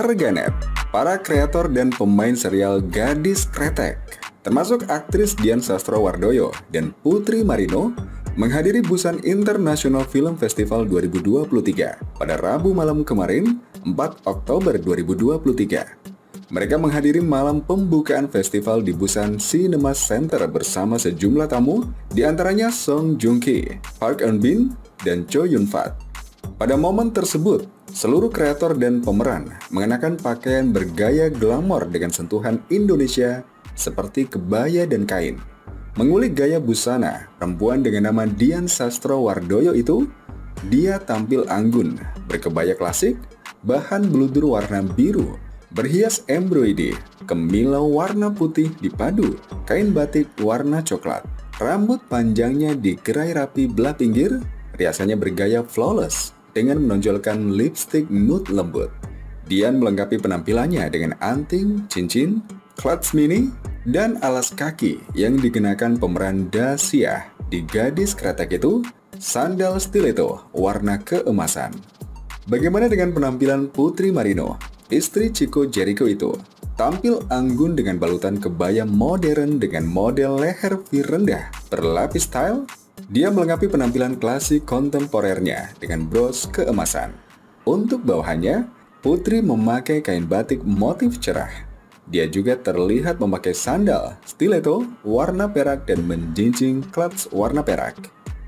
warganet, para kreator dan pemain serial Gadis Kretek, termasuk aktris Dian Sastrowardoyo dan Putri Marino, menghadiri Busan International Film Festival 2023 pada Rabu malam kemarin, 4 Oktober 2023. Mereka menghadiri malam pembukaan festival di Busan Cinema Center bersama sejumlah tamu, diantaranya Song Joong-ki, Park Eun-bin, dan Chow Yun-fat. Pada momen tersebut, seluruh kreator dan pemeran mengenakan pakaian bergaya glamor dengan sentuhan Indonesia seperti kebaya dan kain. Mengulik gaya busana, perempuan dengan nama Dian Sastrowardoyo itu, dia tampil anggun, berkebaya klasik, bahan beludur warna biru, berhias embroidery, kemilau warna putih dipadu, kain batik warna coklat. Rambut panjangnya digerai rapi belah pinggir, riasannya bergaya flawless dengan menonjolkan lipstik nude lembut. Dian melengkapi penampilannya dengan anting, cincin, clutch mini, dan alas kaki yang dikenakan pemeran Dasyah di Gadis Kretek itu, sandal stiletto warna keemasan. Bagaimana dengan penampilan Putri Marino? Istri Chico Jericho itu tampil anggun dengan balutan kebaya modern dengan model leher V rendah berlapis style. Dia melengkapi penampilan klasik kontemporernya dengan bros keemasan. Untuk bawahannya, Putri memakai kain batik motif cerah. Dia juga terlihat memakai sandal stiletto warna perak dan menjinjing clutch warna perak.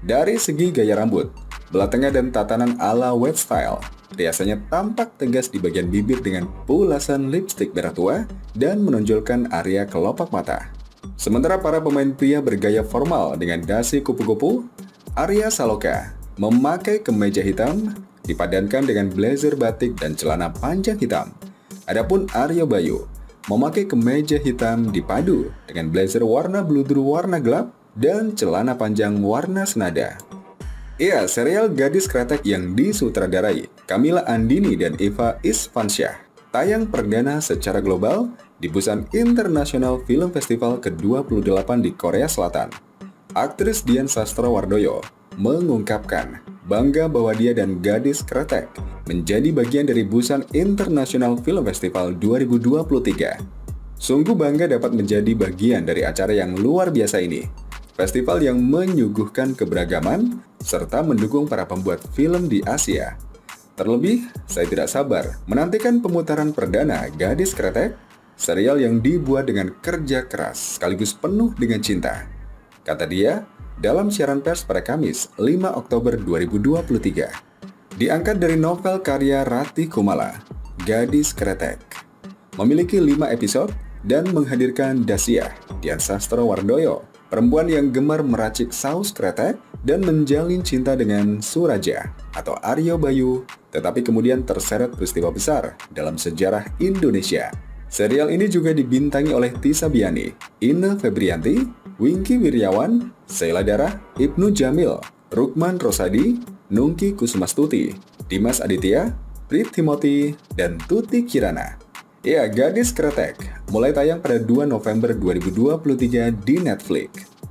Dari segi gaya rambut, belah tengah dan tatanan ala wet style, riasannya tampak tegas di bagian bibir dengan pulasan lipstik merah tua dan menonjolkan area kelopak mata. Sementara para pemain pria bergaya formal dengan dasi kupu-kupu, Arya Saloka memakai kemeja hitam dipadankan dengan blazer batik dan celana panjang hitam. Adapun Aryo Bayu memakai kemeja hitam dipadu dengan blazer warna bludur warna gelap dan celana panjang warna senada. Ya, serial Gadis Kretek yang disutradarai Kamila Andini dan Eva Isfansyah tayang perdana secara global di Busan International Film Festival ke-28 di Korea Selatan. Aktris Dian Sastrowardoyo mengungkapkan bangga bahwa dia dan Gadis Kretek menjadi bagian dari Busan International Film Festival 2023. Sungguh bangga dapat menjadi bagian dari acara yang luar biasa ini. Festival yang menyuguhkan keberagaman serta mendukung para pembuat film di Asia. Terlebih, saya tidak sabar menantikan pemutaran perdana Gadis Kretek, serial yang dibuat dengan kerja keras sekaligus penuh dengan cinta, kata dia dalam siaran pers pada Kamis 5 Oktober 2023. Diangkat dari novel karya Ratih Kumala, Gadis Kretek memiliki 5 episode dan menghadirkan Dasyah, Dian Sastrowardoyo, perempuan yang gemar meracik saus kretek dan menjalin cinta dengan Suraja atau Aryo Bayu, tetapi kemudian terseret peristiwa besar dalam sejarah Indonesia. Serial ini juga dibintangi oleh Tisa Biani, Inna Febrianti, Winky Wiryawan, Sela Dara, Ibnu Jamil, Rukman Rosadi, Nungki Kusumastuti, Dimas Aditya, Prit Timoti, dan Tuti Kirana. Ya, Gadis Kretek mulai tayang pada 2 November 2023 di Netflix.